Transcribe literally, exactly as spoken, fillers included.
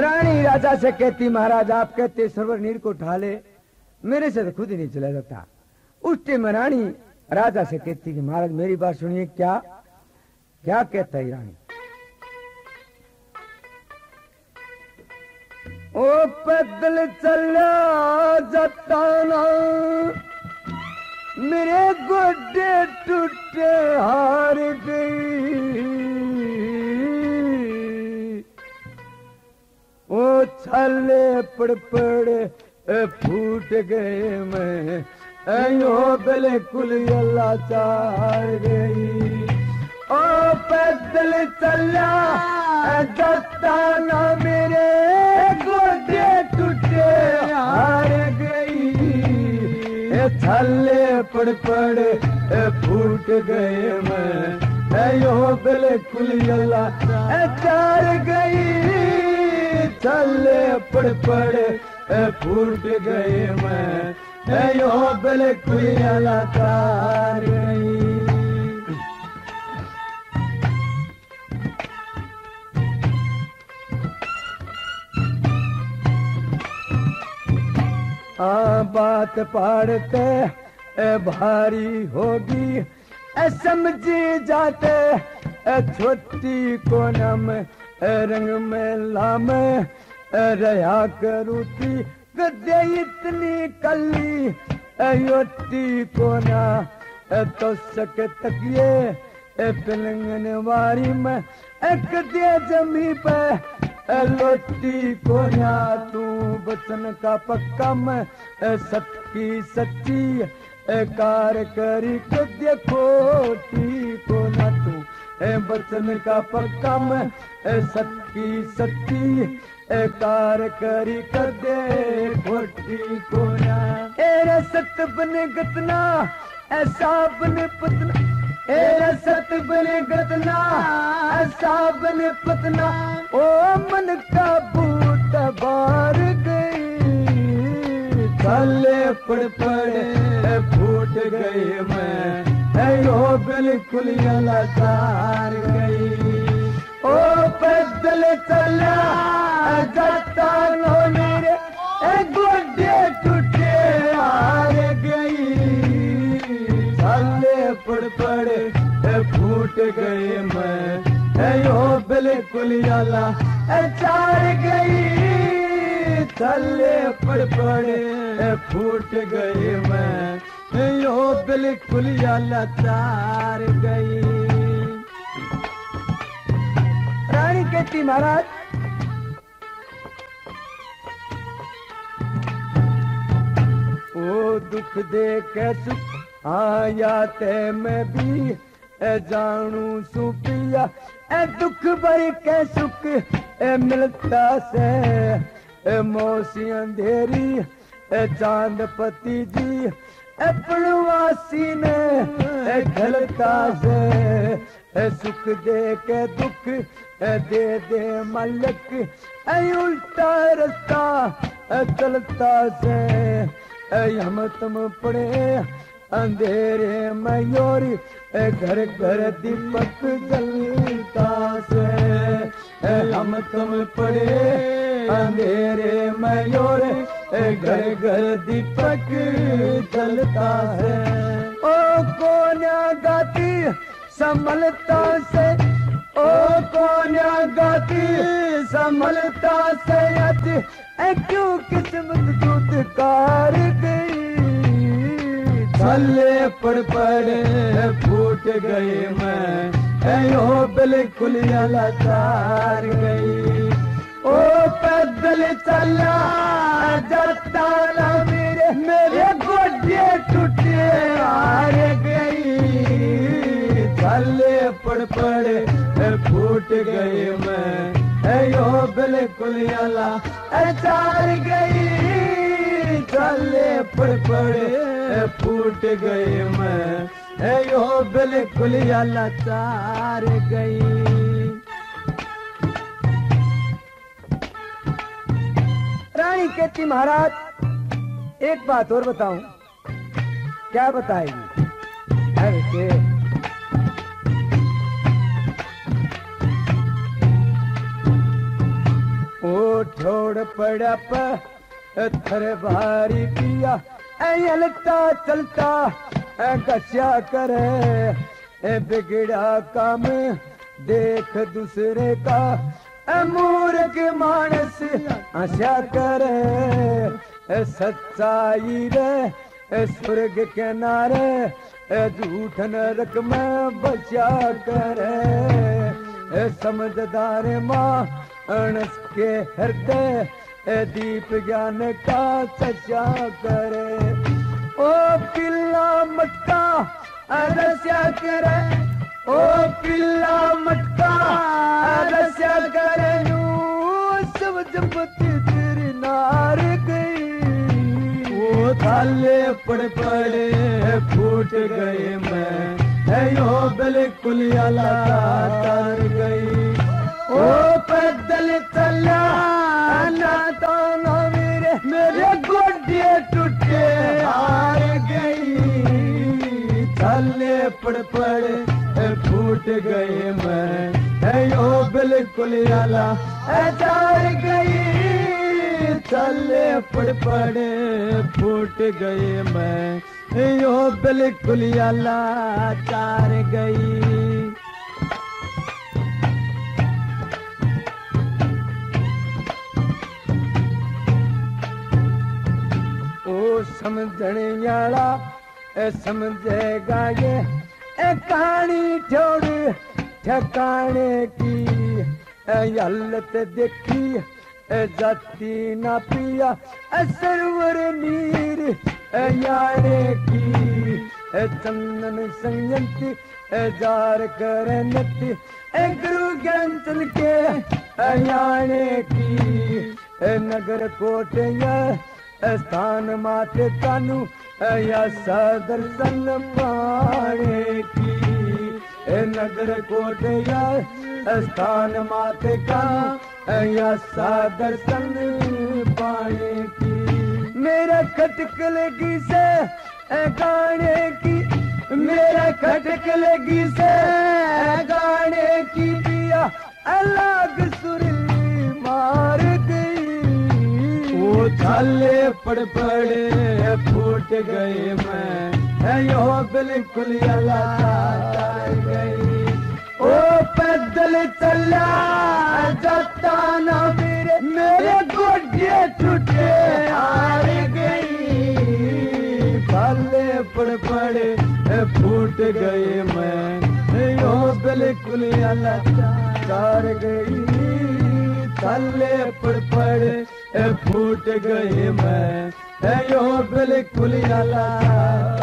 रानी राजा से कहती, महाराज आप कहते सरवर नीर को ढाले, मेरे से तो खुद ही नहीं चला जाता। उस टाइम रानी राजा से कहती कि महाराज मेरी बात सुनिए। क्या क्या कहता है रानी? ओ पैदल चल्या जाता ना मेरे गोडे टूटे हार गई, ओ छाले पड़ पड़ फूट गए, मैं अयो बिल्कुल लाचार गई। ओ पैदल चल्या जाता ना मेरे गोडे टूटे हार गई, छाले पड़ पड़ फूट गए, मैं अयो बिल्कुल लाचार गई, छाले पड़ पड़ फूट गए, मैं अयो बिल्कुल लाचार गई। आ बात पाड़ते ए भारी होगी, ए समझी जाते ए छोटी को नम ए रंग में लाम रया करूती, गदे इतनी कली अयोती को ना तो सक तकिए ए पिलंगन वारी में एक दे जमी पे लोटी को ना, तू बचन का पक्का मैं सत की सच्ची कार करी के देखोटी को ना, तू बचन का पक्का मैं सत की सच्ची कार करी के देखोटी को ना। एरा सत बने गतना ऐसा बने पतना, एरा सत बने गतना ऐसा बने पतना, ओ मन का बूट बार गई, छाले पड़ पड़ फूट गए, मैं यो बिल्कुल लाचार गई। ओ पैदल चल्या जाता ना मेरे गोडे टूटे हार गई, छाले पड़ पड़ फूट गए, मैं यो बिल्कुल लाचार गई, छाले पड़ पड़ फूट गए, मैं यो बिल्कुल लाचार गई। रानी कहती महाराज ओ दुख देख सुख आया ते मैं भी ए जानू सुपिया, ए दुख भर के सुख ए मिलता से ए मौसी अंधेरी, ए चांद पति जी ए पड़वासी ने ए खलता से, ए सुख दे के दुख ए दे दे मलक, ए उल्टा रास्ता ए चलता से, ए हम तुम पड़े अंधेरे मयूरी, घर घर दीपक जलता से, हम तुम पड़े अंधेरे मयूरी, घर घर दीपक जलता है। ओ कोन्या गाती संभलता से, ओ कोन्या गाती संभलता से, क्यों किस्मत दूध कार गई, छाले पड़ पड़ फूट गए, मैं यो बिल्कुल लाचार गई। ओ पैदल चल्या जाता ना मेरे मेरे गोडे टूटे हार गई, छाले पड़ पड़ फूट गए, मैं यो बिल्कुल लाचार गई, छाले पड़ पड़ फूट गए, मैं यो बिल्कुल लाचार गई। रानी कहती महाराज एक बात और बताऊं? क्या बताएगी? अरे के ओ रोड पड़ा पत्थर भारी पिया हलता चलता कस्या करे बिगड़ा काम देख दूसरे का मूर्ख मानस आशा करे सच्चाई रे स्वर्ग के नारे झूठ न रख में बचा करे समझदार माँ अनस के हृदय दीप ज्ञान का सचा करे ओ पिल्ला मटका अरस्या करे ओ पिल्ला मटका अरस्या करे नू सब जपती तेरी नार गई वो थाले पड़ पड़े फूट गए मैं है यो बिल्कुल अला तार गई ओ पैदल चला ना ताना मेरे मेरे गोडे टूटे हार गई चले पड़ पड़ फूट गए मैं है यो बिल्कुल अला तार गई चले पड़ पड़ फूट गए मैं यो बिल्कुल लाचार गई ओ समझने वाला समझेगा ये कहानी छोड़ ठकाने की हालत देखी जाती ना पिया सरवर नीर यारे की चंदन संयंती जार करनती गुरु ज्ञान के याने की नगर कोटिया स्थान मात कानू या सदर्शन पाने की नगर कोटिया स्थान मात का या सादर्शन पाने की मेरा खटक लगी से गाने की मेरा खटक लगी से गाने की पिया अलग सुरीली मार गई वो छाले पड़ पड़े फूट गए मैं है यो बिल्कुल अलातार गई ओ पैदल चला जाता ना मेरे मेरे गोडे टूटे हार गई छाले पड़ पड़े फूट गए मैं यो बिल्कुल लाचार गई छाले पड़ पड़े फूट गए मैं यो बिल्कुल लाचार।